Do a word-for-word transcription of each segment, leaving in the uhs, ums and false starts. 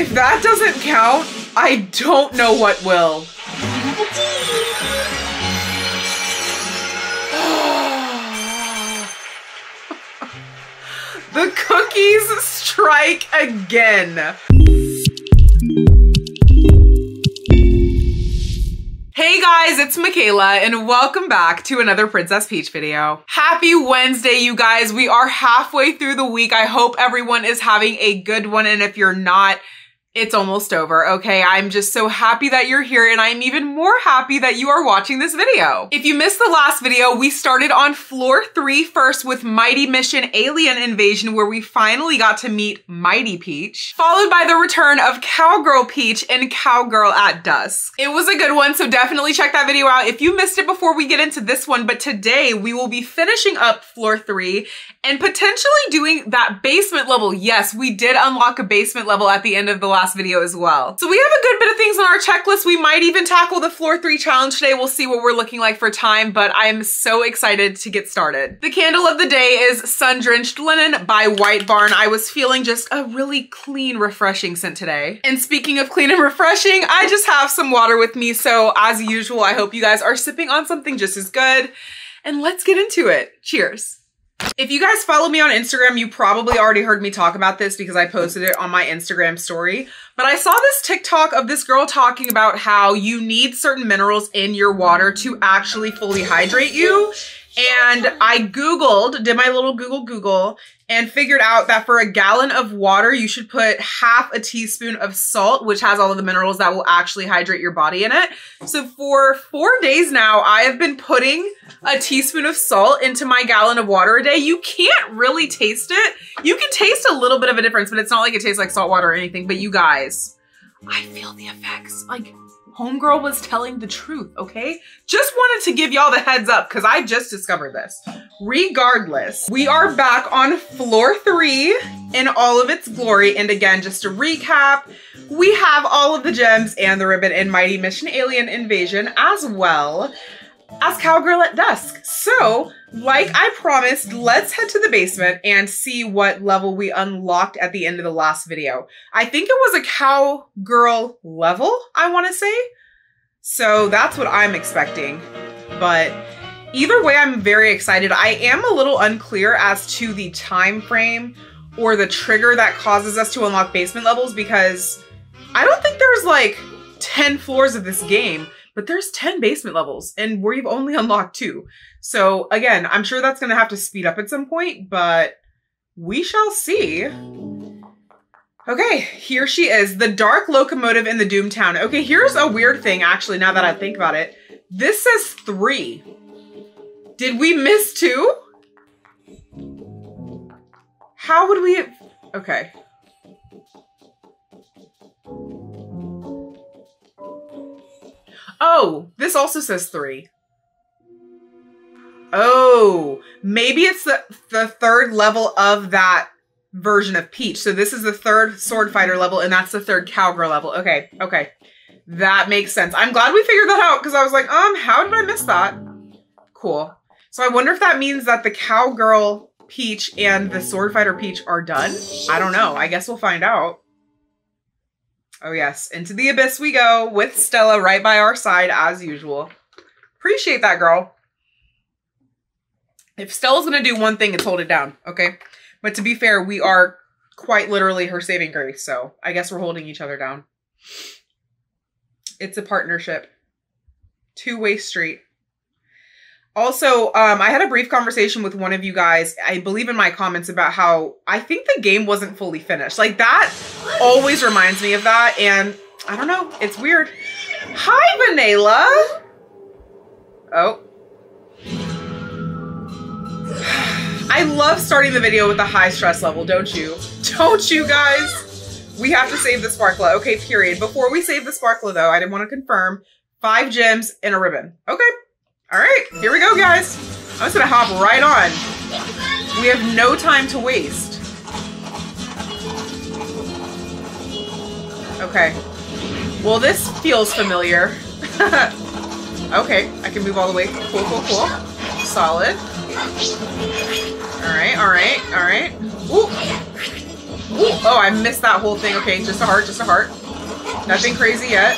If that doesn't count, I don't know what will. The cookies strike again. Hey guys, it's Michaela and welcome back to another Princess Peach video. Happy Wednesday, you guys. We are halfway through the week. I hope everyone is having a good one, and if you're not, it's almost over, okay? I'm just so happy that you're here, and I'm even more happy that you are watching this video. If you missed the last video, we started on floor three first with Mighty Mission Alien Invasion, where we finally got to meet Mighty Peach, followed by the return of Cowgirl Peach and Cowgirl at Dusk. It was a good one, so definitely check that video out if you missed it before we get into this one, but today we will be finishing up floor three and potentially doing that basement level. Yes, we did unlock a basement level at the end of the last last video as well. So we have a good bit of things on our checklist. We might even tackle the floor three challenge today. We'll see what we're looking like for time, but I'm so excited to get started. The candle of the day is Sun-Drenched Linen by White Barn. I was feeling just a really clean, refreshing scent today. And speaking of clean and refreshing, I just have some water with me. So as usual, I hope you guys are sipping on something just as good. And let's get into it. Cheers. If you guys follow me on Instagram, you probably already heard me talk about this because I posted it on my Instagram story. But I saw this TikTok of this girl talking about how you need certain minerals in your water to actually fully hydrate you. And I Googled, did my little Google Google, and figured out that for a gallon of water, you should put half a teaspoon of salt, which has all of the minerals that will actually hydrate your body in it. So for four days now, I have been putting a teaspoon of salt into my gallon of water a day. You can't really taste it. You can taste a little bit of a difference, but it's not like it tastes like salt water or anything. But you guys, I feel the effects. Like, homegirl was telling the truth, okay? Just wanted to give y'all the heads up because I just discovered this. Regardless, we are back on floor three in all of its glory. And again, just to recap, we have all of the gems and the ribbon in Mighty Mission Alien Invasion, as well as Cowgirl at Dusk. So, like I promised, let's head to the basement and see what level we unlocked at the end of the last video. I think it was a cowgirl level, I want to say. So that's what I'm expecting. But either way, I'm very excited. I am a little unclear as to the time frame or the trigger that causes us to unlock basement levels, because I don't think there's like ten floors of this game. But there's ten basement levels and we've only unlocked two. So again, I'm sure that's gonna have to speed up at some point, but we shall see. Okay, here she is, the dark locomotive in the Doomtown. Okay, here's a weird thing, actually, now that I think about it. This says three. Did we miss two? How would we, okay. Oh, this also says three. Oh, maybe it's the, the third level of that version of Peach. So this is the third sword fighter level and that's the third cowgirl level. Okay, okay. That makes sense. I'm glad we figured that out because I was like, um, how did I miss that? Cool. So I wonder if that means that the cowgirl Peach and the sword fighter Peach are done. I don't know. I guess we'll find out. Oh yes, into the abyss we go with Stella right by our side as usual. Appreciate that, girl. If Stella's gonna do one thing, it's hold it down, okay? But to be fair, we are quite literally her saving grace, so I guess we're holding each other down. It's a partnership, two-way street. Also, um, I had a brief conversation with one of you guys, I believe in my comments, about how I think the game wasn't fully finished. Like, that always reminds me of that. And I don't know, it's weird. Hi, Vanilla. Oh. I love starting the video with a high stress level, don't you? Don't you guys? We have to save the Sparkla. Okay, period. Before we save the Sparkla, though, I didn't want to confirm. Five gems and a ribbon. Okay. All right, here we go, guys. I'm just gonna hop right on. We have no time to waste. Okay. Well, this feels familiar. Okay, I can move all the way. Cool, cool, cool. Solid. All right, all right, all right. Ooh. Ooh, oh, I missed that whole thing. Okay, just a heart, just a heart. Nothing crazy yet.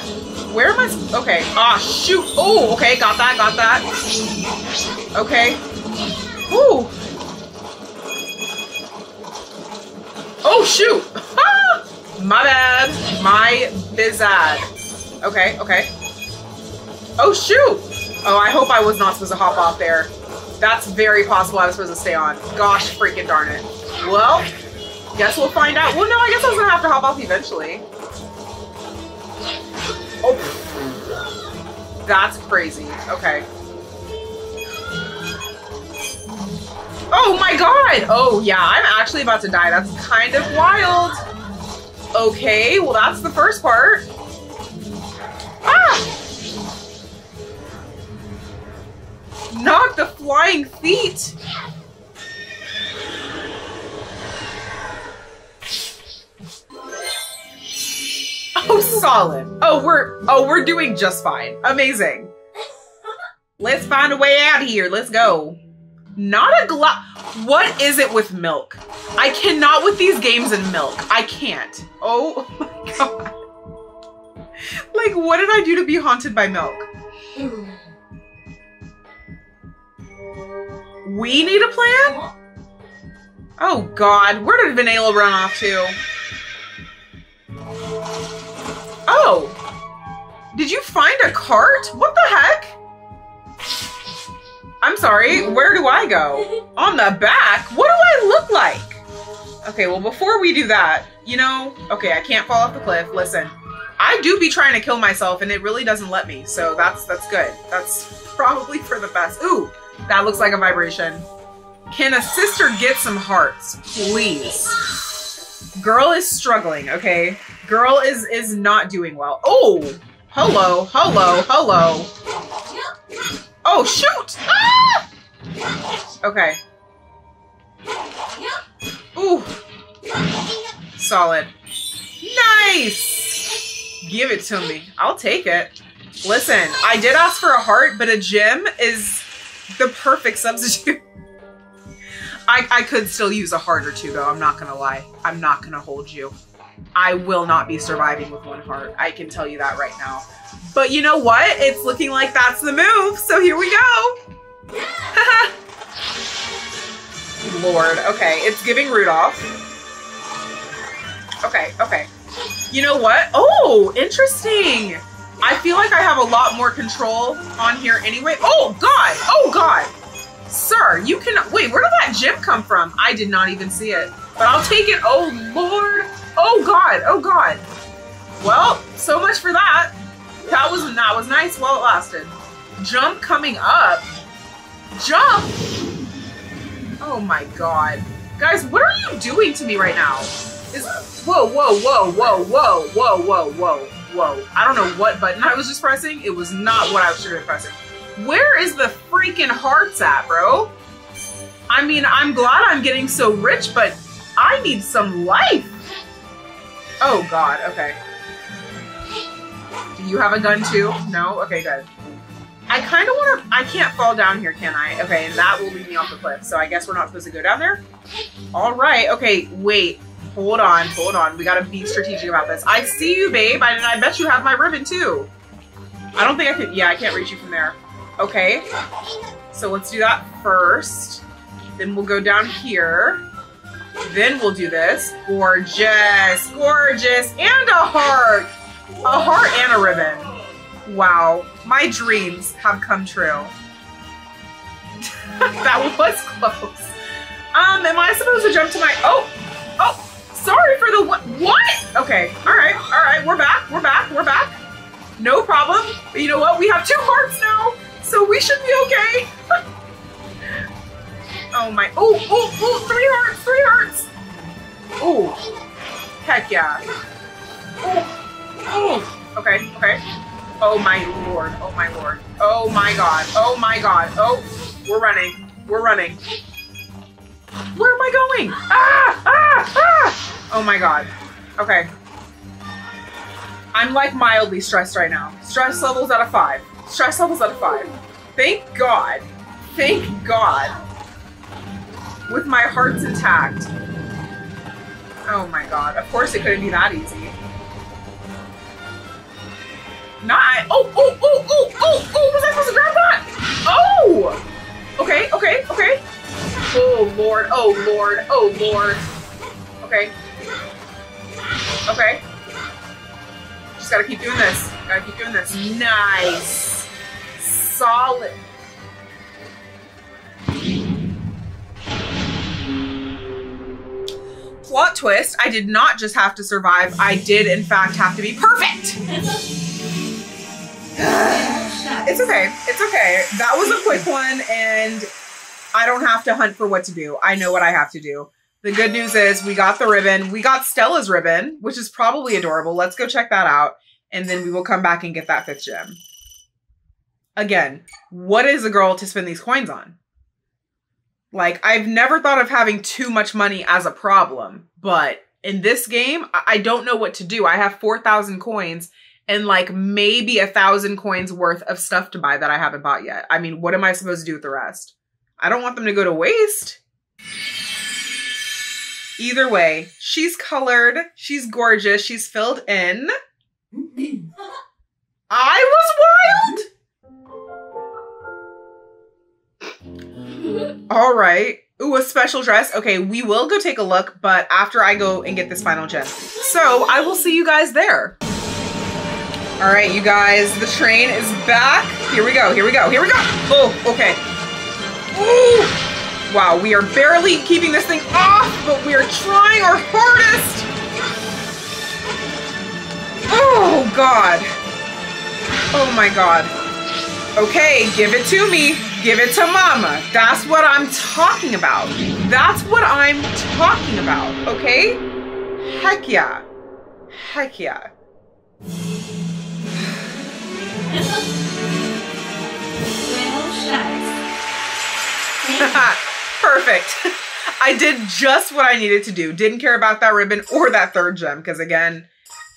Where am I? Okay. Ah, shoot. Oh, okay. Got that, got that. Okay. Ooh. Oh, shoot. My bad. My bizad. Okay, okay. Oh, shoot. Oh, I hope I was not supposed to hop off there. That's very possible I was supposed to stay on. Gosh freaking darn it. Well, guess we'll find out. Well, no, I guess I was gonna have to hop off eventually. Oh, that's crazy. Okay. Oh my god. Oh yeah, I'm actually about to die. That's kind of wild. Okay, well that's the first part. Ah! Knock the flying feet. Oh, solid. Oh, we're oh, we're doing just fine. Amazing. Let's find a way out of here. Let's go. Not a glass. What is it with milk? I cannot with these games and milk. I can't. Oh my god. Like, what did I do to be haunted by milk? We need a plan? Oh god, where did Vanilla run off to? Oh! Did you find a cart? What the heck? I'm sorry, where do I go? On the back? What do I look like? Okay, well before we do that, you know, okay, I can't fall off the cliff. Listen, I do be trying to kill myself and it really doesn't let me, so that's that's good. That's probably for the best. Ooh! That looks like a vibration. Can a sister get some hearts, please? Girl is struggling, okay? Girl is is not doing well. Oh, hello, hello, hello. Oh, shoot! Ah! Okay. Ooh. Solid. Nice! Give it to me. I'll take it. Listen, I did ask for a heart, but a gem is the perfect substitute. I, I could still use a heart or two though, I'm not gonna lie. I'm not gonna hold you. I will not be surviving with one heart. I can tell you that right now. But you know what? It's looking like that's the move, so here we go. Lord, okay, it's giving Rudolph. Okay, okay. You know what? Oh, interesting. I feel like I have a lot more control on here anyway. Oh god! Oh god! Sir, you cannot- wait, where did that gem come from? I did not even see it. But I'll take it. Oh lord! Oh god! Oh god! Well, so much for that. That was- that was nice while it lasted. Jump coming up. Jump! Oh my god. Guys, what are you doing to me right now? Is- whoa, whoa, whoa, whoa, whoa, whoa, whoa, whoa. Whoa, I don't know what button I was just pressing. It was not what I should have been pressing. Where is the freaking hearts at, bro? I mean, I'm glad I'm getting so rich, but I need some life. Oh, God, okay. Do you have a gun too? No? Okay, good. I kind of want to... I can't fall down here, can I? Okay, and that will lead me off the cliff, so I guess we're not supposed to go down there? All right, okay, wait. Hold on, hold on. We gotta be strategic about this. I see you, babe, and I bet you have my ribbon, too. I don't think I can... Yeah, I can't reach you from there. Okay. So let's do that first. Then we'll go down here. Then we'll do this. Gorgeous, gorgeous, and a heart! A heart and a ribbon. Wow. My dreams have come true. That was close. Um, am I supposed to jump to my... Oh! Oh! Sorry for the what? What? Okay. All right. All right. We're back. We're back. We're back. No problem. But you know what? We have two hearts now, so we should be okay. Oh my. Oh, oh, oh. Three hearts. Three hearts. Oh. Heck yeah. Oh. Oh. Okay. Okay. Oh my lord. Oh my lord. Oh my god. Oh my god. Oh. We're running. We're running. Where am I going? Ah! Ah! Ah! Oh my god. Okay. I'm like mildly stressed right now. Stress levels out of five. Stress levels out of five. Thank god. Thank god. With my hearts intact. Oh my god, of course it couldn't be that easy. Not- oh, oh, oh, oh, oh, oh, was I supposed to grab that? Oh! Okay, okay, okay. Oh lord, oh lord, oh lord. Okay. Okay. Just gotta keep doing this. Gotta keep doing this. Nice. Solid. Plot twist, I did not just have to survive, I did in fact have to be perfect! It's okay, it's okay. That was a quick one and I don't have to hunt for what to do. I know what I have to do. The good news is we got the ribbon. We got Stella's ribbon, which is probably adorable. Let's go check that out. And then we will come back and get that fifth gem. Again, what is a girl to spend these coins on? Like, I've never thought of having too much money as a problem. But in this game, I don't know what to do. I have four thousand coins and like maybe a thousand coins worth of stuff to buy that I haven't bought yet. I mean, what am I supposed to do with the rest? I don't want them to go to waste. Either way, she's colored, she's gorgeous, she's filled in. I was wild! All right. Ooh, a special dress. Okay, we will go take a look, but after I go and get this final gem. So I will see you guys there. All right, you guys, the train is back. Here we go, here we go, here we go. Oh, okay. Ooh! Wow, we are barely keeping this thing off, but we are trying our hardest! Oh, God. Oh, my God. Okay, give it to me. Give it to Mama. That's what I'm talking about. That's what I'm talking about, okay? Heck yeah. Heck yeah. Perfect. I did just what I needed to do. Didn't care about that ribbon or that third gem because, again,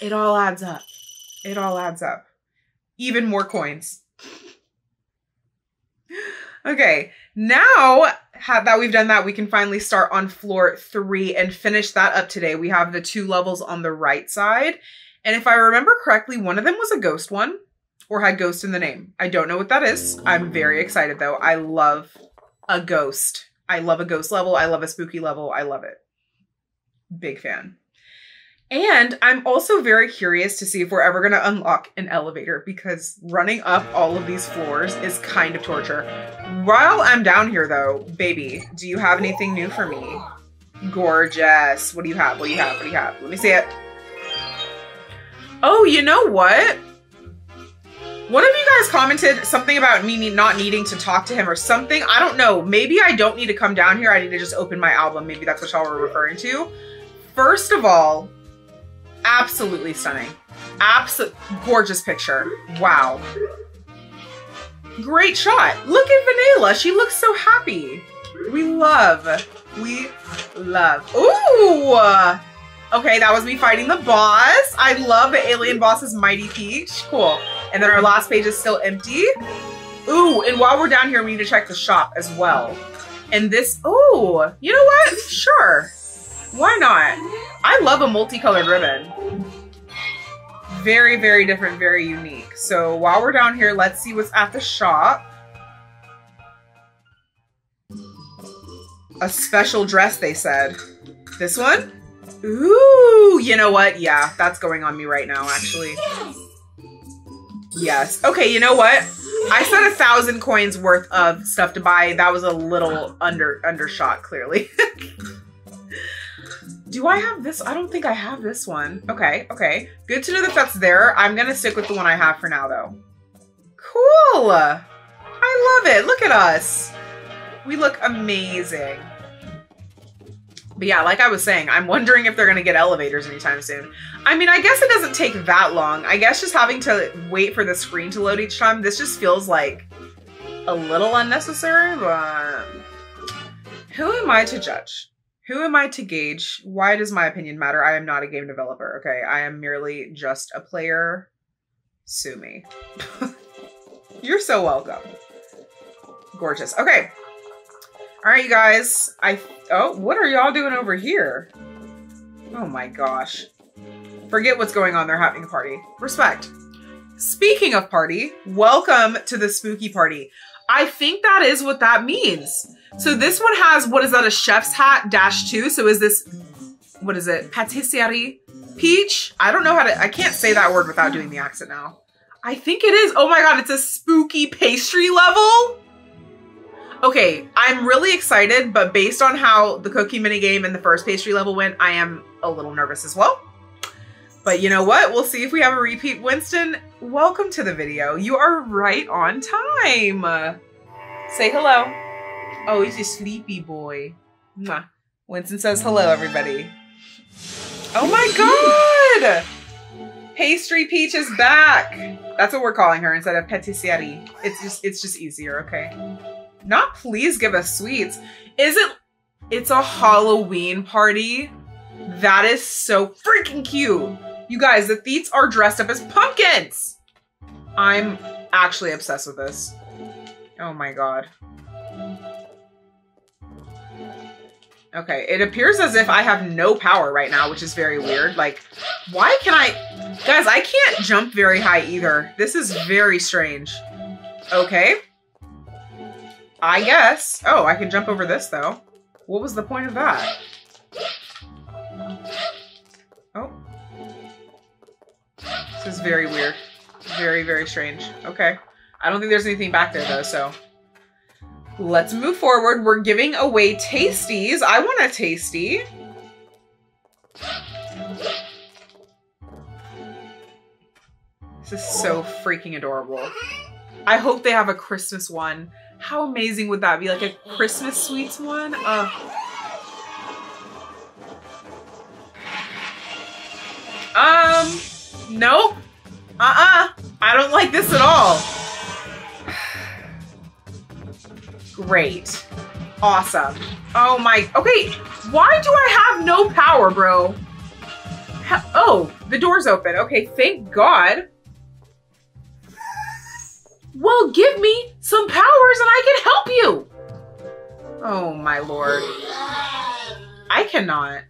it all adds up. It all adds up. Even more coins. Okay, now that we've done that, we can finally start on floor three and finish that up today. We have the two levels on the right side. And if I remember correctly, one of them was a ghost one or had ghost in the name. I don't know what that is. I'm very excited, though. I love a ghost. I love a ghost level. I love a spooky level. I love it. Big fan. And I'm also very curious to see if we're ever going to unlock an elevator because running up all of these floors is kind of torture. While I'm down here though, baby, do you have anything new for me? Gorgeous. What do you have? What do you have? What do you have? Let me see it. Oh, you know what? One of you guys commented something about me not needing to talk to him or something. I don't know. Maybe I don't need to come down here. I need to just open my album. Maybe that's what y'all were referring to. First of all, absolutely stunning. Absolute gorgeous picture. Wow. Great shot. Look at Vanilla. She looks so happy. We love. We love. Ooh. Okay, that was me fighting the boss. I love the alien boss's Mighty Peach. Cool. And then our last page is still empty. Ooh, and while we're down here, we need to check the shop as well. And this, ooh, you know what? Sure. Why not? I love a multicolored ribbon. Very, very different, very unique. So while we're down here, let's see what's at the shop. A special dress, they said. This one? Ooh, you know what? Yeah, that's going on me right now, actually. Yes. Okay, you know what? I said a thousand coins worth of stuff to buy. That was a little under undershot, clearly. Do I have this? I don't think I have this one. Okay, okay. Good to know that that's there. I'm going to stick with the one I have for now, though. Cool. I love it. Look at us. We look amazing. But yeah, like I was saying, I'm wondering if they're going to get elevators anytime soon. I mean, I guess it doesn't take that long. I guess just having to wait for the screen to load each time, this just feels like a little unnecessary, but who am I to judge? Who am I to gauge? Why does my opinion matter? I am not a game developer, okay? I am merely just a player. Sue me. You're so welcome. Gorgeous. Okay. All right, you guys. I, oh, what are y'all doing over here? Oh my gosh. Forget what's going on. They're having a party. Respect. Speaking of party, welcome to the spooky party. I think that is what that means. So this one has, what is that, a chef's hat dash two? So is this, what is it? Pâtisserie Peach? I don't know how to, I can't say that word without doing the accent now. I think it is. Oh my God, it's a spooky pastry level. Okay, I'm really excited, but based on how the cookie minigame and the first pastry level went, I am a little nervous as well. But you know what? We'll see if we have a repeat. Winston, welcome to the video. You are right on time. Say hello. Oh, he's a sleepy boy. Mwah. Winston says hello, everybody. Oh my God! Pastry Peach is back. That's what we're calling her instead of patisserie. It's just, it's just easier, okay? Not please give us sweets. Is it, it's a Halloween party? That is so freaking cute. You guys, the Theats are dressed up as pumpkins. I'm actually obsessed with this. Oh my God. Okay, it appears as if I have no power right now, which is very weird. Like, why can I, guys, I can't jump very high either. This is very strange. Okay. I guess. Oh, I can jump over this though. What was the point of that? Oh. This is very weird. Very, very strange. Okay. I don't think there's anything back there though, so. Let's move forward. We're giving away tasties. I want a tasty. This is so freaking adorable. I hope they have a Christmas one. How amazing would that be? Like a Christmas sweets one? Uh. Um, nope. Uh-uh. I don't like this at all. Great. Awesome. Oh my, okay. Why do I have no power, bro? Ha oh, the door's open. Okay, thank God. Well, give me some powers and I can help you. Oh my Lord. I cannot.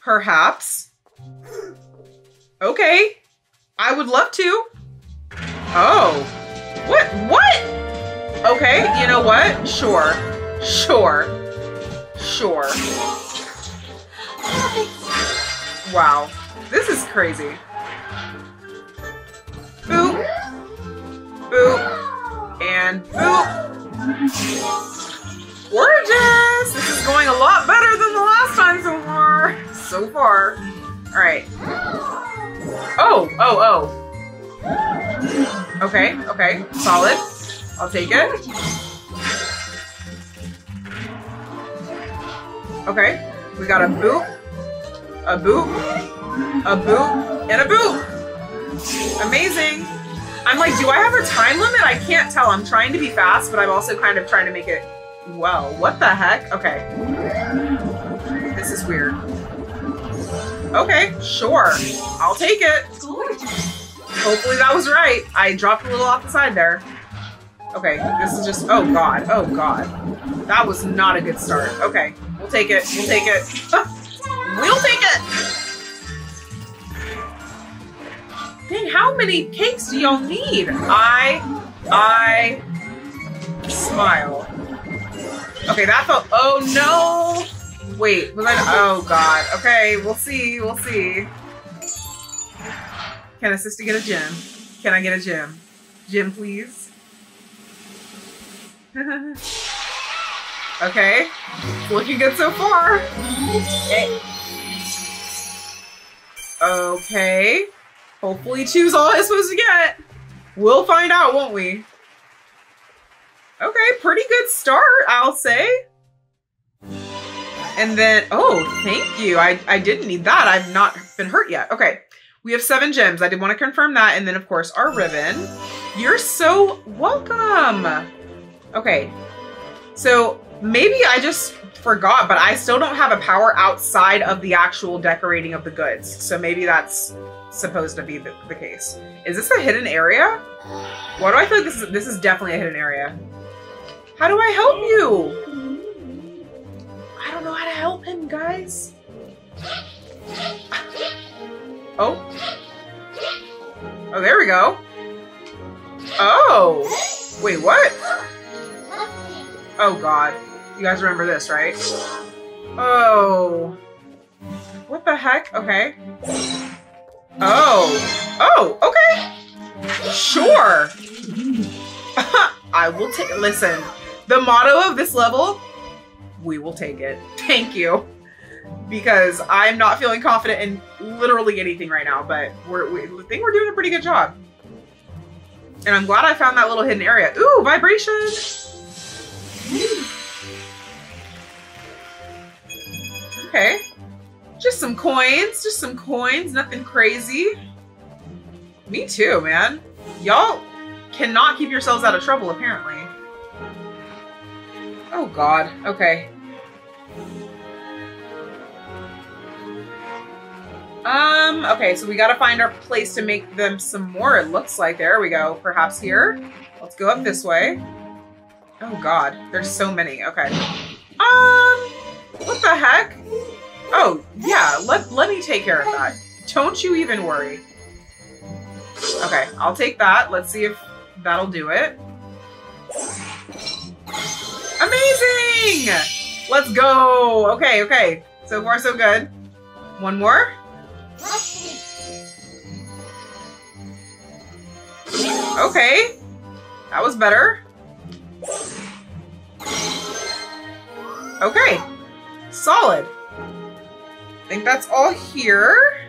Perhaps. Okay. I would love to. Oh. What? What? Okay, you know what? Sure. Sure. Sure. Wow. This is crazy. Boop. Boop. And boop. Gorgeous! This is going a lot better than the last time so far. So far. All right. Oh, oh, oh. Okay, okay. Solid. I'll take it. Okay. We got a boop, a boop, a boop, and a boop. Amazing. I'm like, do I have a time limit? I can't tell. I'm trying to be fast, but I'm also kind of trying to make it well. What the heck? Okay. This is weird. Okay, sure. I'll take it. Hopefully that was right. I dropped a little off the side there. Okay, this is just, oh God, oh God. That was not a good start. Okay, we'll take it, we'll take it. We'll take it! Dang, how many cakes do y'all need? I, I, smile. Okay, that felt, oh no! Wait, was I? Oh God. Okay, we'll see. We'll see. Can a sister get a gem? Can I get a gem? Gem, please. Okay, looking good so far. Okay. Okay. Hopefully, choose all it's supposed to get. We'll find out, won't we? Okay, pretty good start, I'll say. And then, oh, thank you. I, I didn't need that. I've not been hurt yet. Okay. We have seven gems. I did want to confirm that. And then, of course, our ribbon. You're so welcome. Okay. So maybe I just forgot, but I still don't have a power outside of the actual decorating of the goods. So maybe that's supposed to be the, the case. Is this a hidden area? Why do I feel like this is, this is definitely a hidden area? How do I help you? I don't know how to help him, guys. Oh. Oh, there we go. Oh. Wait, what? Oh, God. You guys remember this, right? Oh. What the heck? Okay. Oh. Oh, okay. Sure. I will take it. Listen, the motto of this level, we will take it. Thank you. Because I'm not feeling confident in literally anything right now, but we're, we I think we're doing a pretty good job. And I'm glad I found that little hidden area. Ooh, vibration! Okay. Just some coins. Just some coins. Nothing crazy. Me too, man. Y'all cannot keep yourselves out of trouble, apparently. Oh, God. Okay. Um, okay, so we gotta find our place to make them some more, it looks like. There we go. Perhaps here. Let's go up this way. Oh, God. There's so many. Okay. Um, what the heck? Oh, yeah. Let, let me take care of that. Don't you even worry. Okay, I'll take that. Let's see if that'll do it. Amazing! Let's go! Okay, okay. So far, so good. One more. Okay, that was better. Okay, solid. I think that's all here.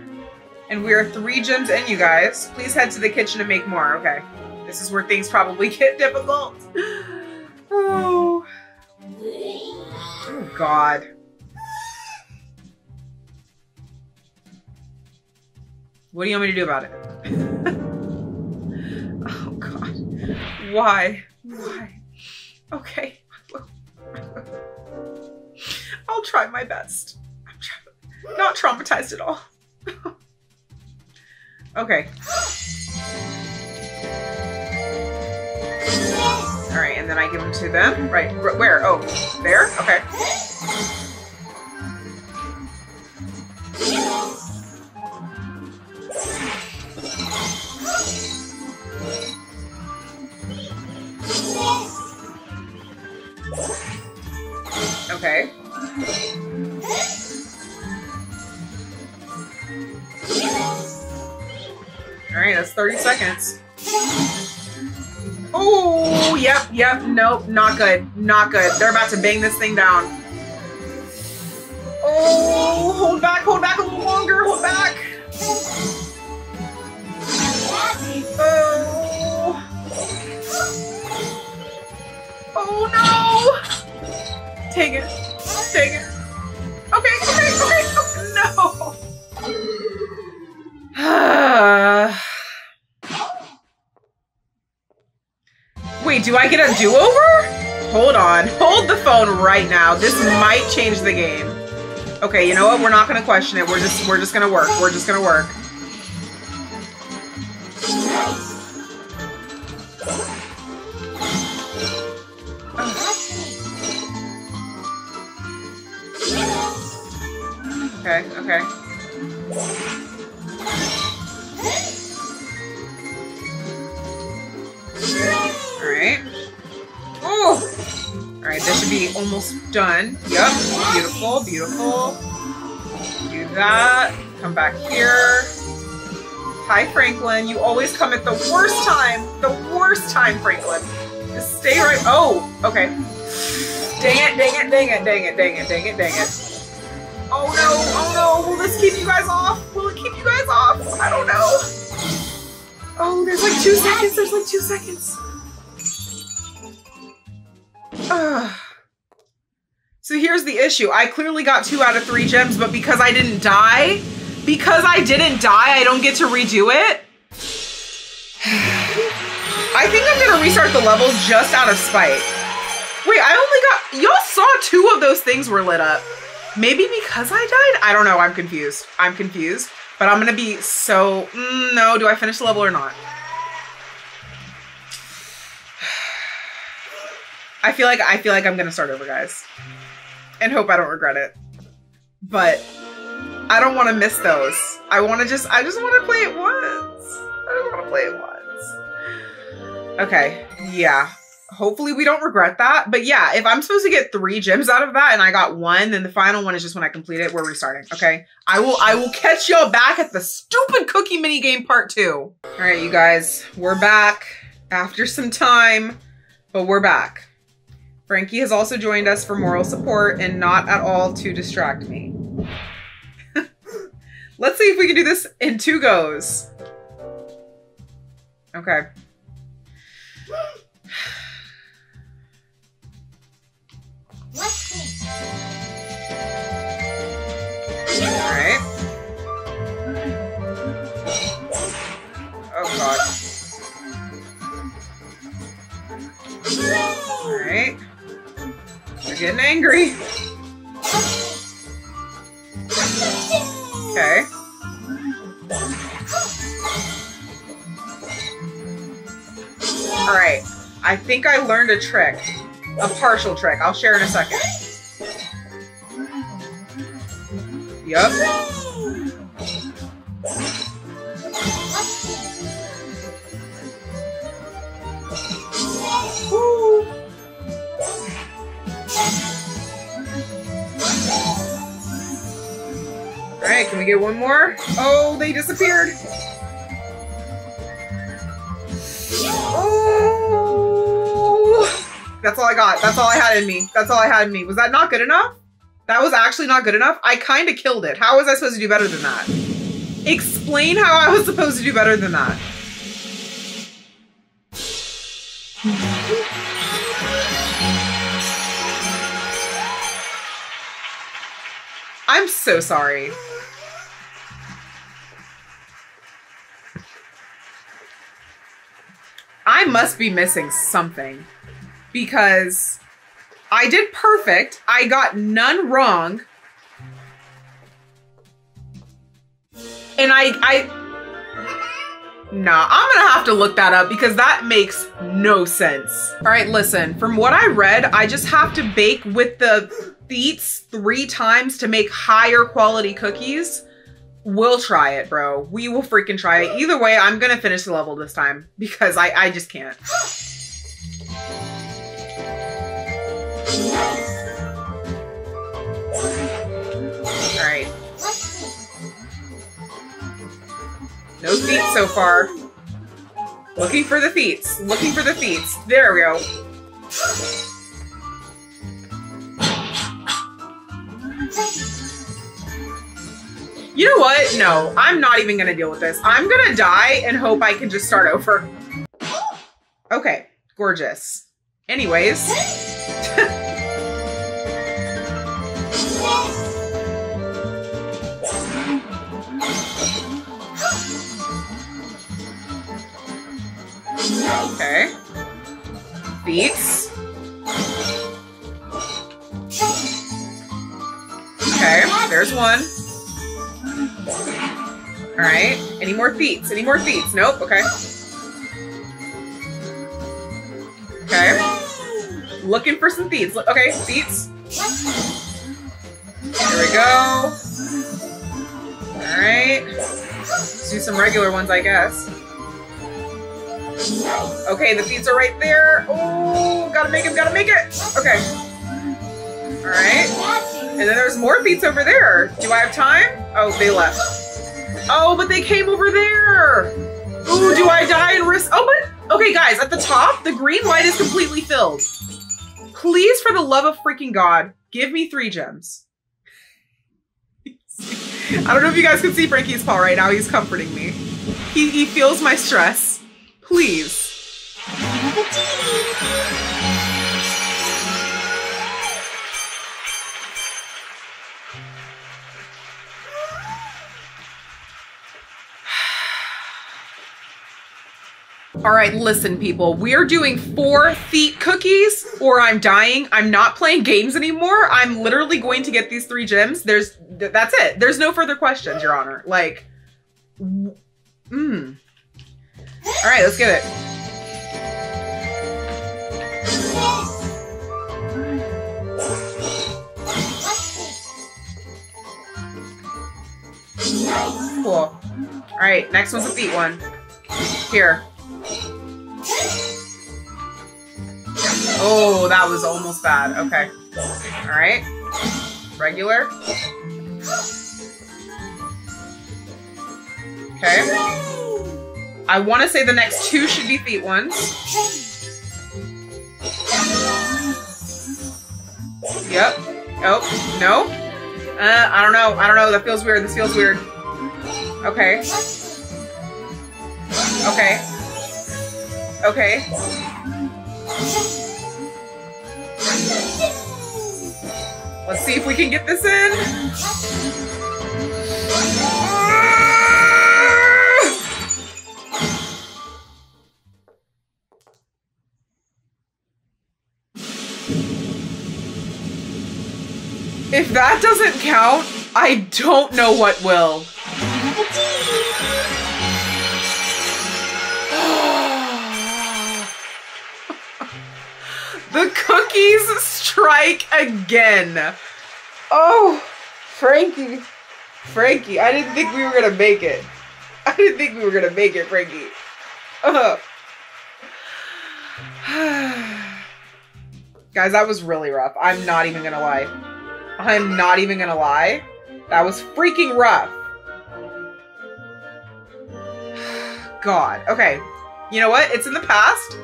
And we are three gems in, you guys. Please head to the kitchen and make more. Okay, this is where things probably get difficult. Oh, oh God. What do you want me to do about it? Oh, God. Why? Why? Okay. I'll try my best. I'm tra not traumatized at all. Okay. All right, and then I give them to them. Right, R where? Oh, there? Okay. Okay. All right, that's thirty seconds. Oh, yep, yep, nope, not good, not good. They're about to bang this thing down. Oh, hold back, hold back a little longer, hold back. Oh. Oh, no. Take it. Take it. Okay, okay, okay. Oh, no. Wait, do I get a do-over? Hold on. Hold the phone right now. This might change the game. Okay, you know what? We're not gonna question it. We're just we're just gonna work. We're just gonna work. Okay, okay. Alright. Oh! Alright, this should be almost done. Yep. Beautiful, beautiful. Do that. Come back here. Hi, Franklin. You always come at the worst time. The worst time, Franklin. Just stay right. Oh, okay. Dang it, dang it, dang it, dang it, dang it, dang it, dang it. Oh no, oh no, will this keep you guys off? Will it keep you guys off? I don't know. Oh, there's like two seconds, there's like two seconds. Uh, so here's the issue. I clearly got two out of three gems, but because I didn't die, because I didn't die, I don't get to redo it. I think I'm gonna restart the level just out of spite. Wait, I only got, y'all saw two of those things were lit up. Maybe because I died? I don't know. I'm confused. I'm confused. But I'm going to be so... Mm, no, do I finish the level or not? I feel like I feel like I'm gonna start over, guys, and hope I don't regret it. But I don't want to miss those. I want to just I just want to play it once. I just want to play it once. Okay, yeah. Hopefully we don't regret that. But yeah, if I'm supposed to get three gems out of that and I got one, then the final one is just when I complete it. We're restarting. Okay. I will I will catch y'all back at the stupid cookie mini game part two. All right, you guys, we're back after some time, but we're back. Frankie has also joined us for moral support and not at all to distract me. Let's see if we can do this in two goes. Okay. Let's Alright. Oh god. Alright. They're getting angry. Okay. Alright. I think I learned a trick. A partial trick. I'll share in a second. Yup. Woo. All right, can we get one more? Oh, they disappeared. That's all I got. That's all I had in me. That's all I had in me. Was that not good enough? That was actually not good enough. I kind of killed it. How was I supposed to do better than that? Explain how I was supposed to do better than that. I'm so sorry. I must be missing something. Because I did perfect. I got none wrong. And I, I, nah, I'm gonna have to look that up because that makes no sense. All right, listen, from what I read, I just have to bake with the beets three times to make higher quality cookies. We'll try it, bro. We will freaking try it. Either way, I'm gonna finish the level this time because I, I just can't. Alright. No feet so far. Looking for the feet. Looking for the feet. There we go. You know what? No, I'm not even gonna deal with this. I'm gonna die and hope I can just start over. Okay, gorgeous. Anyways. Okay. Beats. Okay, there's one. Alright. Any more beats? Any more beats? Nope. Okay. Okay. Looking for some beats. Okay, beats. There we go. Alright. Let's do some regular ones, I guess. Okay, the beats are right there. Oh, gotta make it, gotta make it. Okay. Alright. And then there's more beats over there. Do I have time? Oh, they left. Oh, but they came over there. Ooh, do I die and risk? Oh, but okay, guys, at the top, the green light is completely filled. Please, for the love of freaking God, give me three gems. I don't know if you guys can see Frankie's paw right now. He's comforting me. He, he feels my stress. Please. All right, listen, people, we are doing four feet cookies or I'm dying. I'm not playing games anymore. I'm literally going to get these three gems. There's, th that's it. There's no further questions, Your Honor. Like, mm. All right, let's get it. Cool. Alright, next one's a feet one. Here. Oh, that was almost bad. Okay. Alright. Regular. Okay. I want to say the next two should be feet ones. Yep. Oh, no. Uh, I don't know. I don't know. That feels weird. This feels weird. Okay. Okay. Okay. Let's see if we can get this in. If that doesn't count, I don't know what will. The cookies strike again. Oh, Frankie. Frankie, I didn't think we were gonna make it. I didn't think we were gonna make it, Frankie. Uh. Guys, that was really rough. I'm not even gonna lie. I'm not even gonna lie. That was freaking rough. God. Okay. You know what? It's in the past.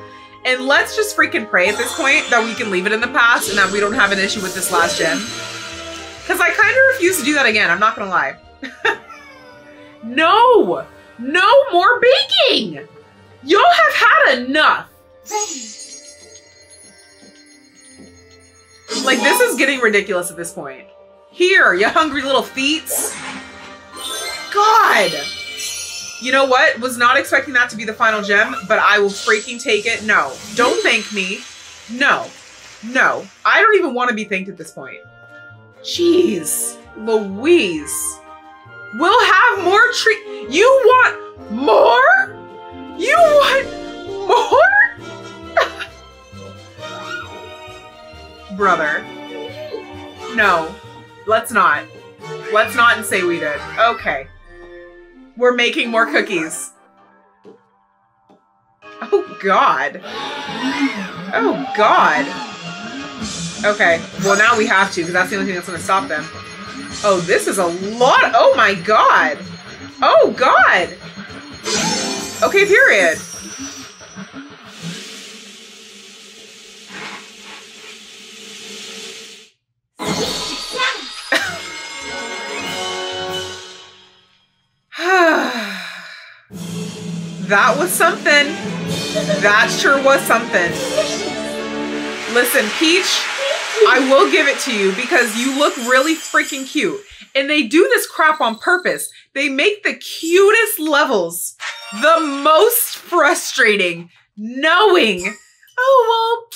And let's just freaking pray at this point that we can leave it in the past and that we don't have an issue with this last gem. Because I kind of refuse to do that again. I'm not going to lie. No. No more baking. Y'all have had enough. Like, this is getting ridiculous at this point. Here, you hungry little feets. God. You know what? Was not expecting that to be the final gem, but I will freaking take it. No. Don't thank me. No. No. I don't even want to be thanked at this point. Jeez. Louise. We'll have more treat. You want more? You want more? Brother. No. Let's not. Let's not and say we did. Okay. We're making more cookies. Oh, God. Oh, God. Okay. Well, now we have to, because that's the only thing that's going to stop them. Oh, this is a lot. Oh, my God. Oh, God. Okay, period. That was something. That sure was something. Listen, Peach, I will give it to you because you look really freaking cute. And they do this crap on purpose. They make the cutest levels the most frustrating, knowing, oh, well,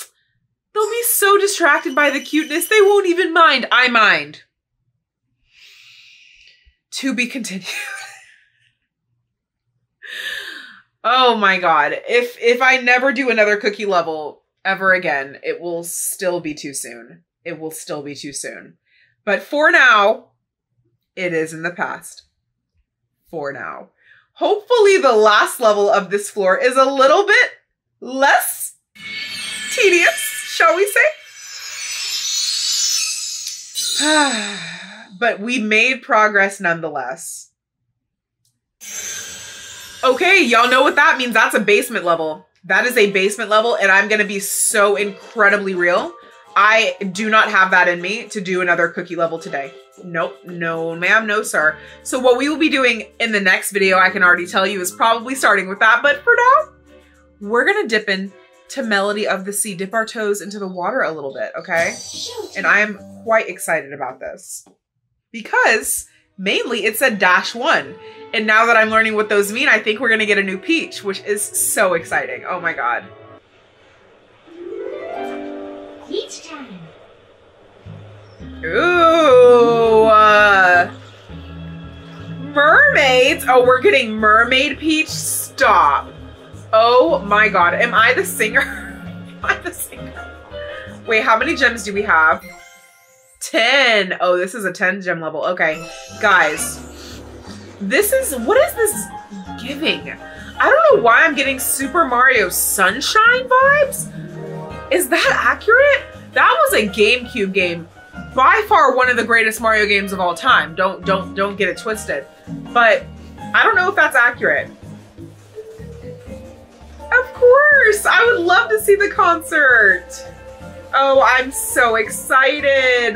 they'll be so distracted by the cuteness, they won't even mind. I mind. To be continued. Oh my God. If if I never do another cookie level ever again, it will still be too soon. It will still be too soon. But for now, it is in the past. For now. Hopefully the last level of this floor is a little bit less tedious, shall we say? But we made progress nonetheless. Okay, y'all know what that means. That's a basement level. That is a basement level, and I'm gonna be so incredibly real. I do not have that in me to do another cookie level today. Nope, no ma'am, no sir. So what we will be doing in the next video, I can already tell you, is probably starting with that, but for now, we're gonna dip in to Melody of the Sea, dip our toes into the water a little bit, okay? And I am quite excited about this because mainly it said dash one. And now that I'm learning what those mean, I think we're gonna get a new Peach, which is so exciting. Oh my God. Peach time. Ooh. Uh, mermaids. Oh, we're getting Mermaid Peach. Stop. Oh my God. Am I the singer? Am I the singer? Wait, how many gems do we have? ten. Oh, this is a ten gem level. Okay, guys. This is, what is this giving? I don't know why I'm getting Super Mario Sunshine vibes. Is that accurate? That was a GameCube game. By far one of the greatest Mario games of all time. Don't, don't, don't get it twisted. But I don't know if that's accurate. Of course, I would love to see the concert. Oh, I'm so excited.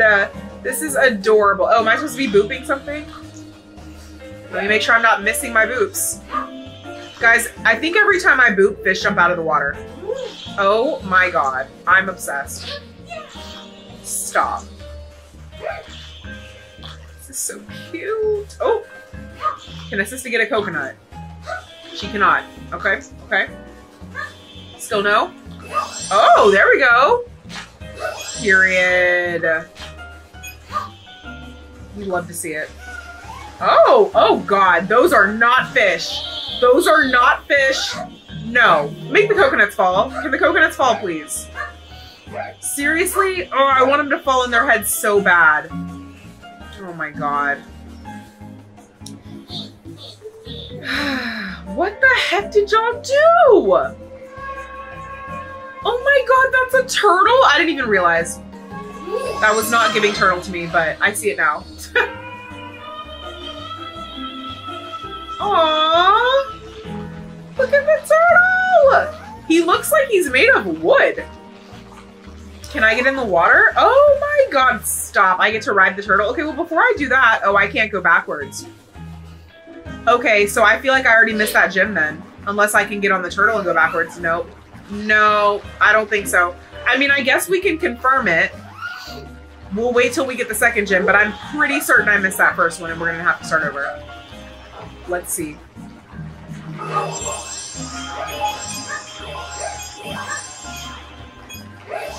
This is adorable. Oh, am I supposed to be booping something? Let me make sure I'm not missing my boops. Guys, I think every time I boop, fish jump out of the water. Oh my God, I'm obsessed. Stop. This is so cute. Oh, can Assistant get a coconut? She cannot. Okay, okay. Still no? Oh, there we go. Period. We'd love to see it. Oh, oh God, those are not fish. Those are not fish. No, make the coconuts fall. Can the coconuts fall, please? Seriously? Oh, I want them to fall in their heads so bad. Oh my God. What the heck did y'all do? Oh my God, that's a turtle? I didn't even realize. That was not giving turtle to me, but I see it now. Aww, look at the turtle! He looks like he's made of wood. Can I get in the water? Oh my God, stop. I get to ride the turtle. Okay, well before I do that, oh, I can't go backwards. Okay, so I feel like I already missed that gym then. Unless I can get on the turtle and go backwards. Nope. No, I don't think so. I mean, I guess we can confirm it. We'll wait till we get the second gym, but I'm pretty certain I missed that first one and we're gonna have to start over. Let's see.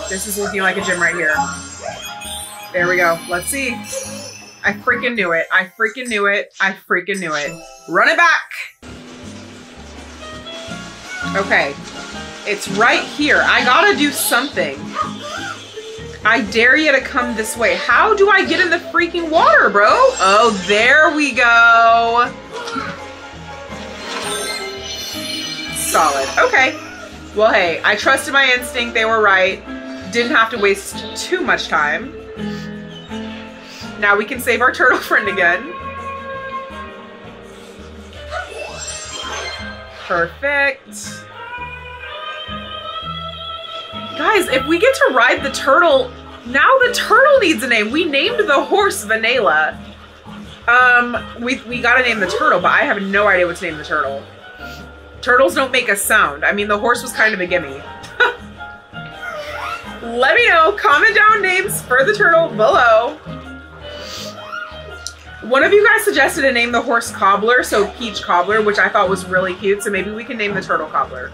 This is looking like a gym right here. There we go. Let's see. I freaking knew it. I freaking knew it. I freaking knew it. Run it back. Okay. It's right here. I gotta do something. I dare you to come this way. How do I get in the freaking water, bro? Oh, there we go. Solid. Okay. Well, hey, I trusted my instinct. They were right. Didn't have to waste too much time. Now we can save our turtle friend again. Perfect. Guys, if we get to ride the turtle, now the turtle needs a name. We named the horse Vanilla. Um, we, we gotta name the turtle, but I have no idea what to name the turtle. Turtles don't make a sound. I mean, the horse was kind of a gimme. Let me know, comment down names for the turtle below. One of you guys suggested to name the horse Cobbler, so Peach Cobbler, which I thought was really cute, so maybe we can name the turtle Cobbler.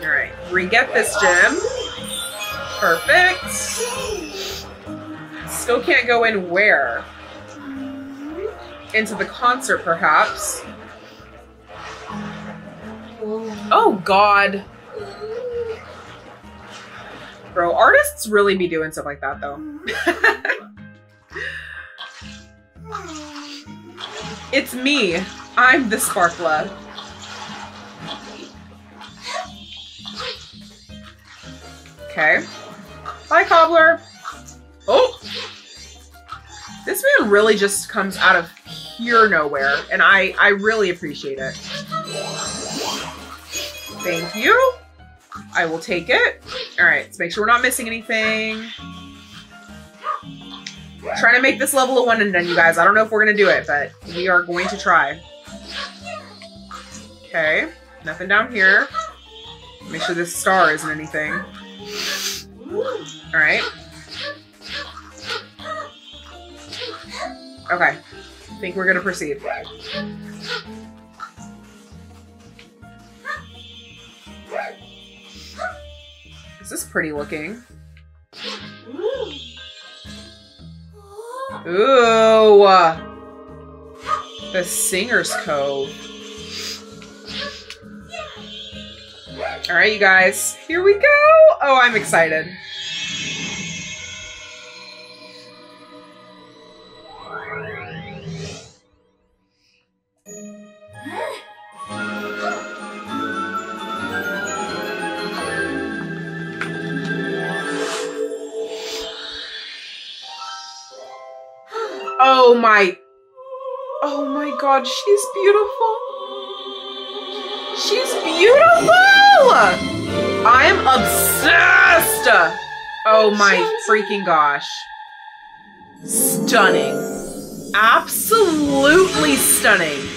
Alright, we get this gem. Perfect. Still can't go in where? Into the concert, perhaps. Oh, God. Bro, artists really be doing stuff like that, though. It's me. I'm the Sparkla. Okay. Bye, Cobbler. Oh! This man really just comes out of pure nowhere, and I, I really appreciate it. Thank you. I will take it. Alright, let's make sure we're not missing anything. Trying to make this level a one and done, you guys. I don't know if we're going to do it, but we are going to try. Okay. Nothing down here. Make sure this star isn't anything. Alright. Okay. I think we're going to proceed. This is pretty looking. Ooh, the Singer's Cove. All right, you guys, here we go. Oh, I'm excited. Oh my, oh my God, she's beautiful. She's beautiful. I'm obsessed. Oh my freaking gosh. Stunning. Absolutely stunning.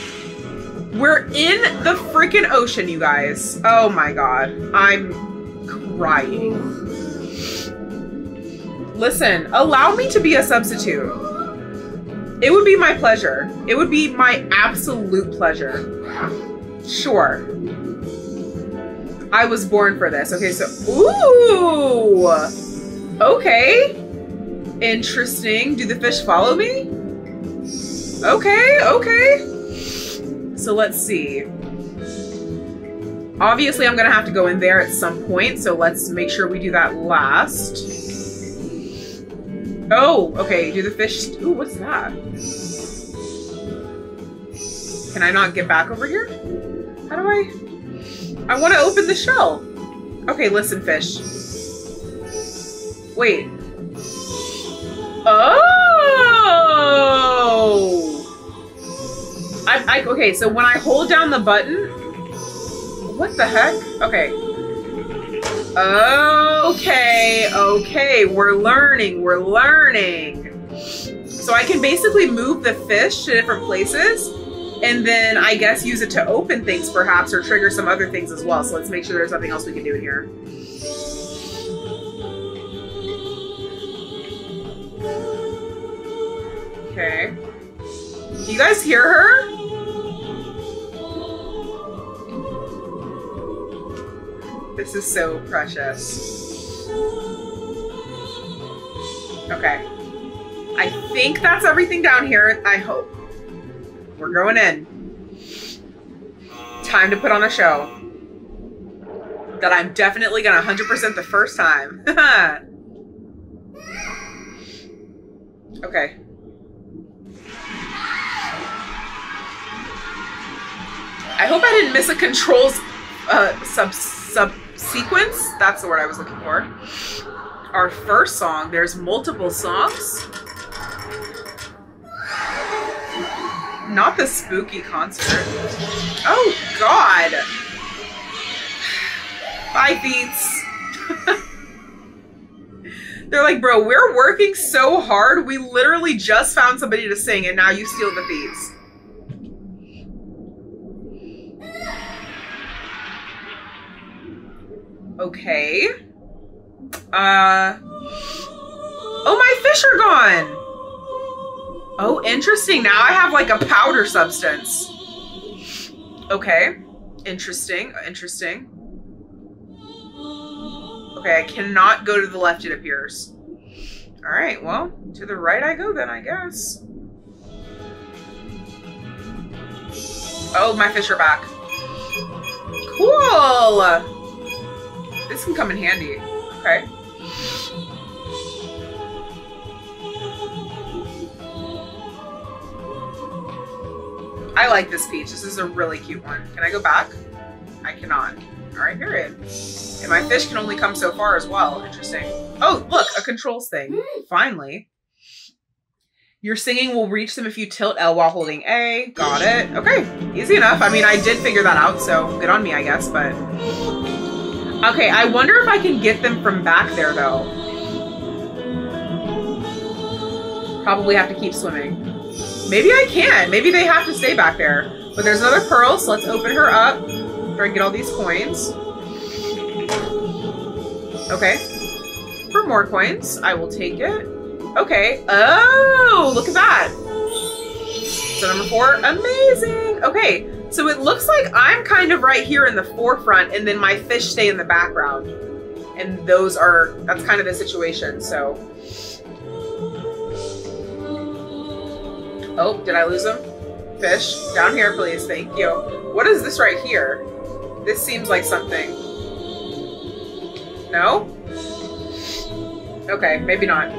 We're in the freaking ocean, you guys. Oh my God, I'm crying. Listen, allow me to be a substitute. It would be my pleasure. It would be my absolute pleasure. Sure. I was born for this. Okay, so, ooh. Okay. Interesting. Do the fish follow me? Okay, okay. So let's see. Obviously, I'm gonna have to go in there at some point, so let's make sure we do that last. Oh, okay, do the fish, ooh, what's that? Can I not get back over here? How do I, I want to open the shell. Okay, listen, fish. Wait. Oh! I, I, okay, so when I hold down the button, what the heck? Okay. Okay, okay, we're learning, we're learning. So I can basically move the fish to different places and then I guess use it to open things perhaps or trigger some other things as well. So let's make sure there's nothing else we can do in here. Okay. Do you guys hear her? This is so precious. Okay. I think that's everything down here, I hope. We're going in. Time to put on a show that I'm definitely gonna one hundred percent the first time. Okay. I hope I didn't miss a controls uh, sub sub sequence, that's the word I was looking for. Our first song, there's multiple songs. Not the spooky concert. Oh God. Bye, Beats. They're like, bro, we're working so hard. We literally just found somebody to sing and now you steal the beats. Okay. Uh. Oh, my fish are gone. Oh, interesting. Now I have like a powder substance. Okay. Interesting. Interesting. Okay, I cannot go to the left, it appears. All right, well, to the right I go then, I guess. Oh, my fish are back. Cool. This can come in handy. Okay. I like this peach. This is a really cute one. Can I go back? I cannot. All right, period. And my fish can only come so far as well. Interesting. Oh, look, a controls thing. Finally. Your singing will reach them if you tilt L while holding A. Got it. Okay, easy enough. I mean, I did figure that out, so good on me, I guess, but... Okay, I wonder if I can get them from back there, though. Probably have to keep swimming. Maybe I can. Maybe they have to stay back there. But there's another pearl, so let's open her up. Try and get all these coins. Okay. For more coins, I will take it. Okay. Oh, look at that. So number four, amazing. Okay. So it looks like I'm kind of right here in the forefront and then my fish stay in the background. And those are, that's kind of the situation, so. Oh, did I lose them? Fish, down here please, thank you. What is this right here? This seems like something. No? Okay, maybe not.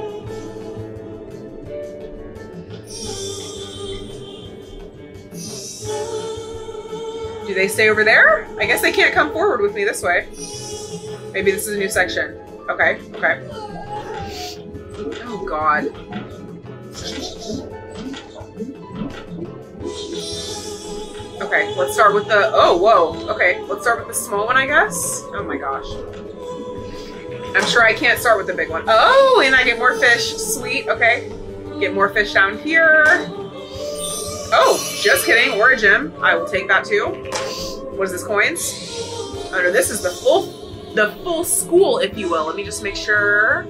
Do they stay over there? I guess they can't come forward with me this way. Maybe this is a new section. Okay, okay. Oh God. Okay, let's start with the, oh, whoa. Okay, let's start with the small one, I guess. Oh my gosh. I'm sure I can't start with the big one. Oh, and I get more fish, sweet, okay. Get more fish down here. Oh, just kidding, or a gem. I will take that too. What is this, coins? Oh no, this is the full, the full school, if you will. Let me just make sure.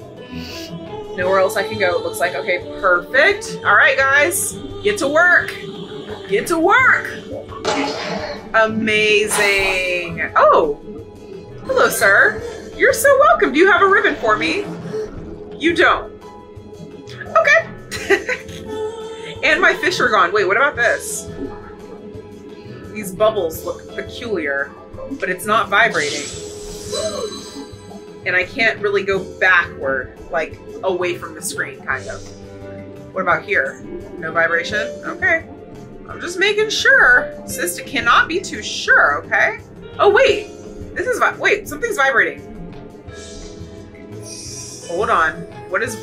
Nowhere else I can go, it looks like. Okay, perfect. All right, guys, get to work. Get to work. Amazing. Oh, hello, sir. You're so welcome. Do you have a ribbon for me? You don't. Okay. And my fish are gone. Wait, what about this? These bubbles look peculiar, but it's not vibrating. And I can't really go backward, like away from the screen, kind of. What about here? No vibration? Okay. I'm just making sure. Sister cannot be too sure, okay? Oh wait, this is, vi wait, something's vibrating. Hold on, what is,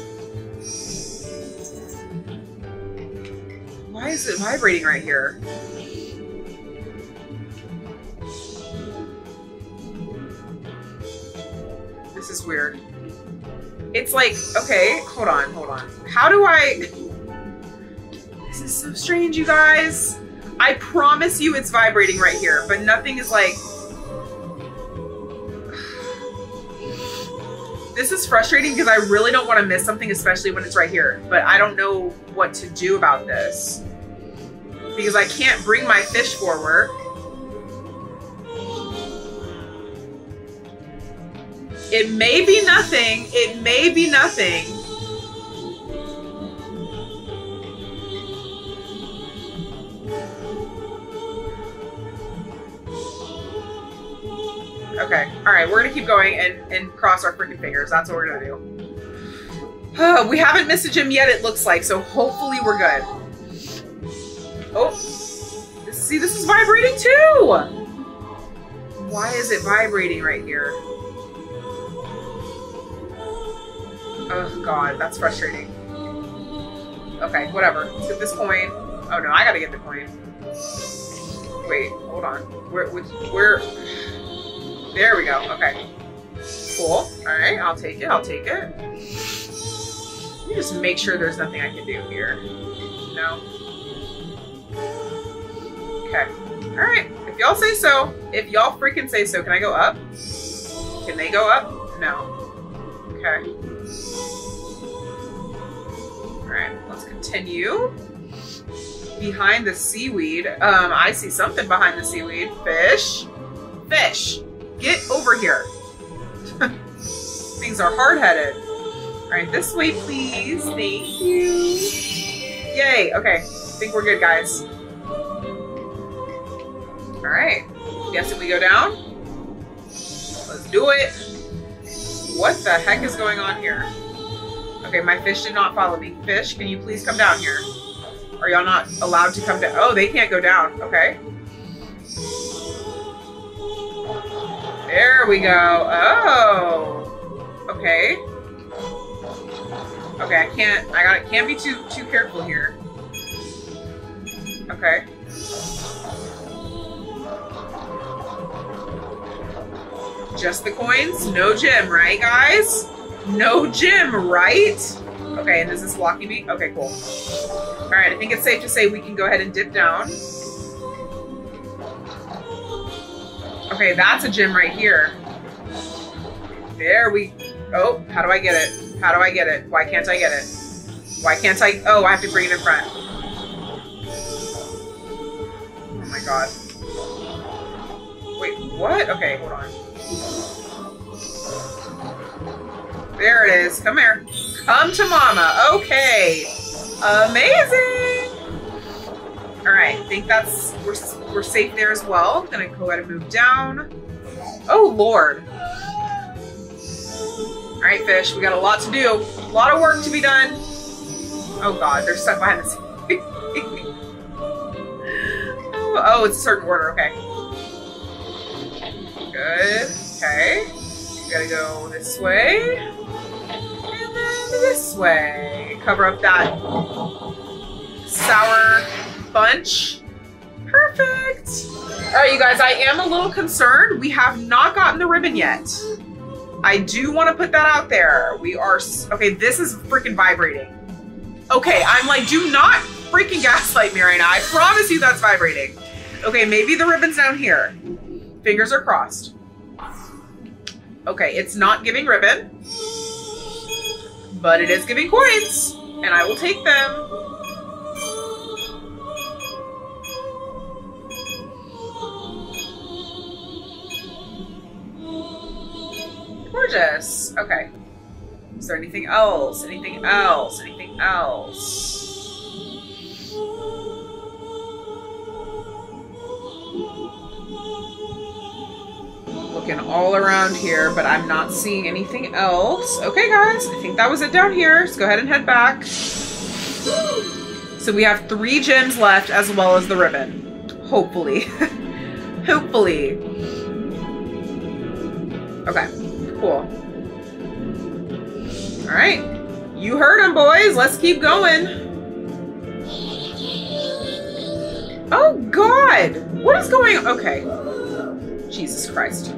why is it vibrating right here? This is weird. It's like, okay, hold on, hold on. How do I, this is so strange, you guys. I promise you it's vibrating right here, but nothing is like... This is frustrating because I really don't want to miss something, especially when it's right here, but I don't know what to do about this because I can't bring my fish forward. It may be nothing. It may be nothing. Okay, all right, we're gonna keep going and, and cross our freaking fingers. That's what we're gonna do. Oh, we haven't missed a gym yet, it looks like, so hopefully we're good. Oh, see, this is vibrating too! Why is it vibrating right here? Oh God, that's frustrating. Okay, whatever, let's get this coin. Oh no, I gotta get the coin. Wait, hold on, where, where, there we go. Okay. Cool. All right. I'll take it. I'll take it. Let me just make sure there's nothing I can do here. No. Okay. All right. If y'all say so. If y'all freaking say so. Can I go up? Can they go up? No. Okay. All right. Let's continue. Behind the seaweed. Um, I see something behind the seaweed. Fish. Fish. Get over here. Things are hard-headed. All right, this way, please. Thank you. Yay, okay. I think we're good, guys. All right, guessing we go down. Let's do it. What the heck is going on here? Okay, my fish did not follow me. Fish, can you please come down here? Are y'all not allowed to come down? Oh, they can't go down, okay. There we go. Oh. Okay. Okay, I can't I gotta can't be too too careful here. Okay. Just the coins? No gem, right guys? No gem, right? Okay, and is this locking me? Okay, cool. Alright, I think it's safe to say we can go ahead and dip down. Okay, that's a gem right here. There we, oh, how do I get it? How do I get it? Why can't I get it? Why can't I, oh, I have to bring it in front. Oh my God. Wait, what? Okay, hold on. There it is, come here. Come to mama, okay. Amazing. All right, I think that's, we're, we're safe there as well. I'm gonna go ahead and move down. Oh, Lord. All right, fish, we got a lot to do. A lot of work to be done. Oh God, they're stuck behind us. oh, oh, it's a certain order, okay. Good, okay. We gotta go this way. And then this way. Cover up that sour bunch. Perfect. All right, you guys, I am a little concerned. We have not gotten the ribbon yet. I do want to put that out there. We are, okay, this is freaking vibrating. Okay, I'm like, do not freaking gaslight me right now. I promise you that's vibrating. Okay, maybe the ribbon's down here. Fingers are crossed. Okay, it's not giving ribbon, but it is giving coins, and I will take them. Gorgeous. Okay. Is there anything else? Anything else? Anything else? Looking all around here, but I'm not seeing anything else. Okay, guys, I think that was it down here. Let's go ahead and head back. So we have three gems left as well as the ribbon. Hopefully. Hopefully. Okay, cool. All right. You heard them, boys. Let's keep going. Oh, God. What is going on? Okay. Jesus Christ.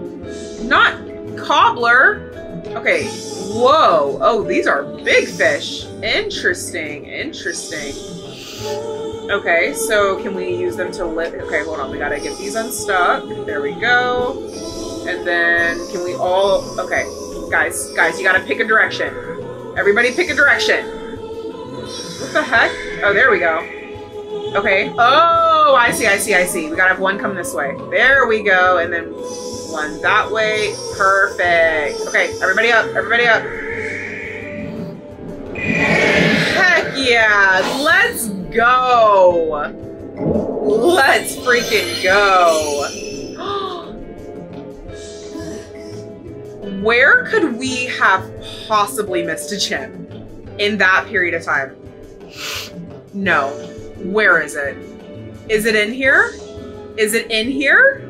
Not cobbler. Okay. Whoa. Oh, these are big fish. Interesting. Interesting. Okay. So can we use them to lift? Okay. Hold on. We got to get these unstuck. There we go. And then can we all, okay. Guys, guys, you got to pick a direction. Everybody pick a direction. What the heck? Oh, there we go. Okay. Oh, I see, I see, I see. We gotta have one come this way. There we go. And then one that way. Perfect. Okay, everybody up, everybody up. Heck yeah. Let's go. Let's freaking go. Where could we have possibly missed a gem in that period of time? No. Where is it? Is it in here? Is it in here?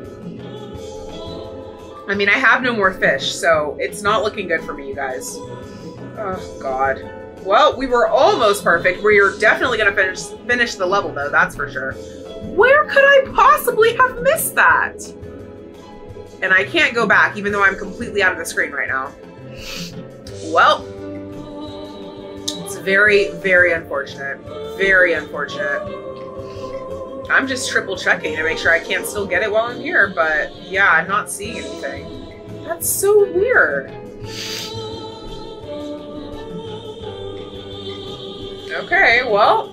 I mean, I have no more fish, so it's not looking good for me, you guys. Oh, God. Well, we were almost perfect. We are definitely going to finish finish the level, though. That's for sure. Where could I possibly have missed that? And I can't go back, even though I'm completely out of the screen right now. Well, it's very, very unfortunate. Very unfortunate. I'm just triple checking to make sure I can still get it while I'm here, but yeah, I'm not seeing anything. That's so weird. Okay, well,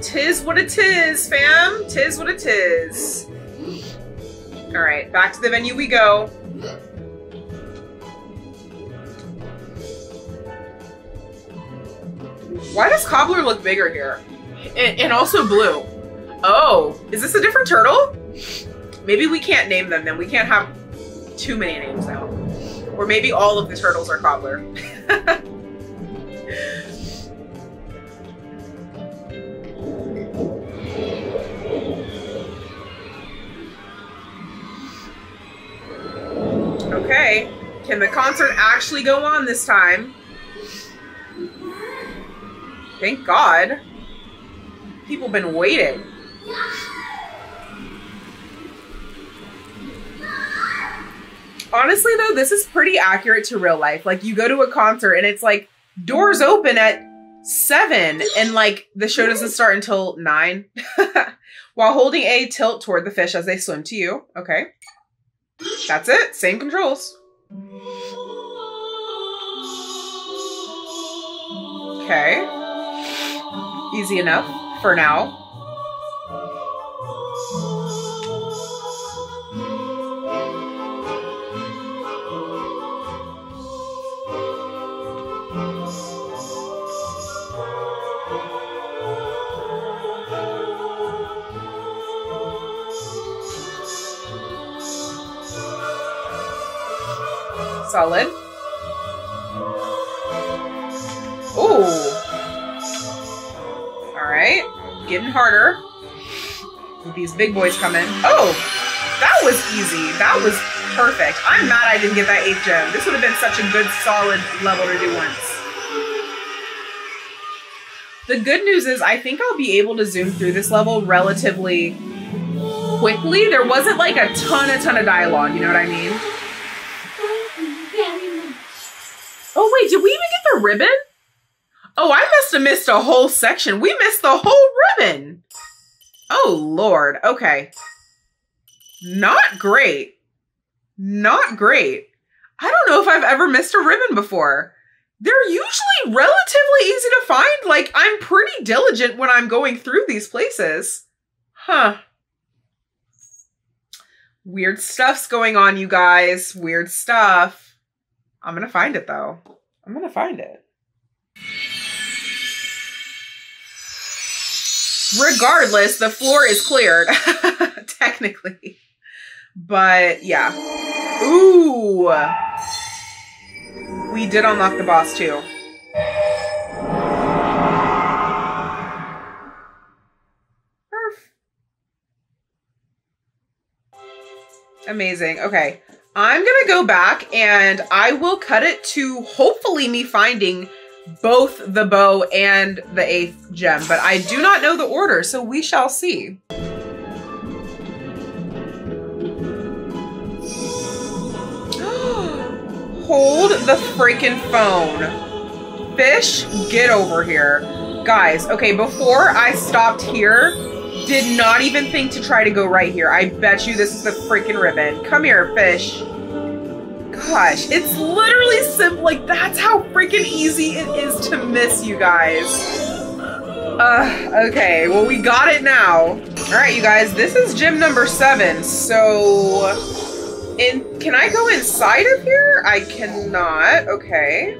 tis what it is, fam. Tis what it is. All right, back to the venue we go. Why does Cobbler look bigger here? And, and also blue. Oh, is this a different turtle? Maybe we can't name them then. We can't have too many names now. Or maybe all of the turtles are Cobbler. Okay. Can the concert actually go on this time? Thank God. People have been waiting. Honestly, though, this is pretty accurate to real life. Like, you go to a concert and it's like doors open at seven and like the show doesn't start until nine. While holding A, tilt toward the fish as they swim to you. Okay. That's it. Same controls. Okay. Easy enough for now. Solid. Getting harder. These big boys coming. Oh, that was easy. That was perfect. I'm mad I didn't get that eighth gem. This would have been such a good, solid level to do once. The good news is I think I'll be able to zoom through this level relatively quickly. There wasn't like a ton, a ton of dialogue, you know what I mean? Oh wait, did we even get the ribbon? Oh, I must have missed a whole section. We missed the whole ribbon. Oh Lord, okay. Not great. Not great. I don't know if I've ever missed a ribbon before. They're usually relatively easy to find. Like, I'm pretty diligent when I'm going through these places. Huh. Weird stuff's going on, you guys. Weird stuff. I'm gonna find it, though. I'm gonna find it. Regardless, the floor is cleared. Technically. But, yeah. Ooh. We did unlock the boss, too. Amazing. Okay. I'm going to go back and I will cut it to hopefully me finding both the bow and the eighth gem, but I do not know the order, so we shall see. Hold the freaking phone. Fish, get over here. Guys, okay, before I stopped here, did not even think to try to go right here. I bet you this is the freaking ribbon. Come here, fish. Gosh, it's literally simple. Like, that's how freaking easy it is to miss, you guys. Uh, okay, well, we got it now. All right, you guys, this is gym number seven, so... In, can I go inside of here? I cannot. Okay.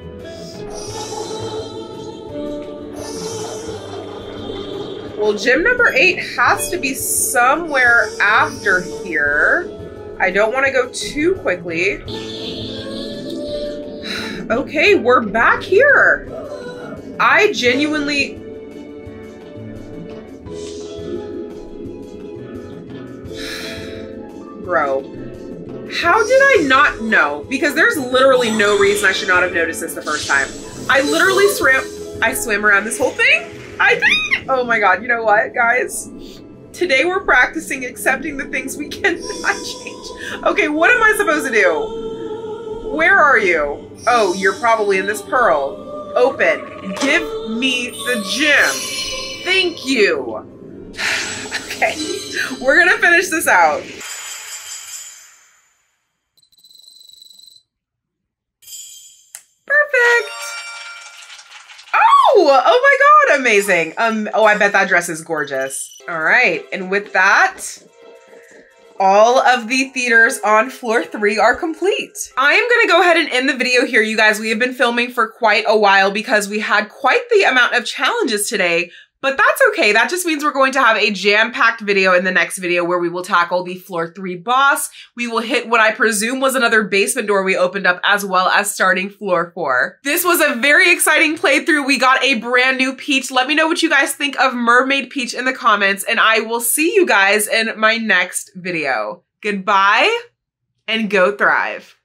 Well, gym number eight has to be somewhere after here. I don't want to go too quickly. Okay, we're back here. I genuinely... Bro. How did I not know? Because there's literally no reason I should not have noticed this the first time. I literally swam, I swam around this whole thing. I did. Oh my God, you know what, guys? Today we're practicing accepting the things we cannot change. Okay, what am I supposed to do? Where are you? Oh, you're probably in this pearl. Open, give me the gem. Thank you. Okay, we're gonna finish this out. Oh my God, amazing. Um, oh, I bet that dress is gorgeous. All right, and with that, all of the theaters on floor three are complete. I am gonna go ahead and end the video here, you guys. We have been filming for quite a while because we had quite the amount of challenges today, but that's okay. That just means we're going to have a jam-packed video in the next video where we will tackle the floor three boss. We will hit what I presume was another basement door we opened up, as well as starting floor four. This was a very exciting playthrough. We got a brand new Peach. Let me know what you guys think of Mermaid Peach in the comments, and I will see you guys in my next video. Goodbye and go thrive.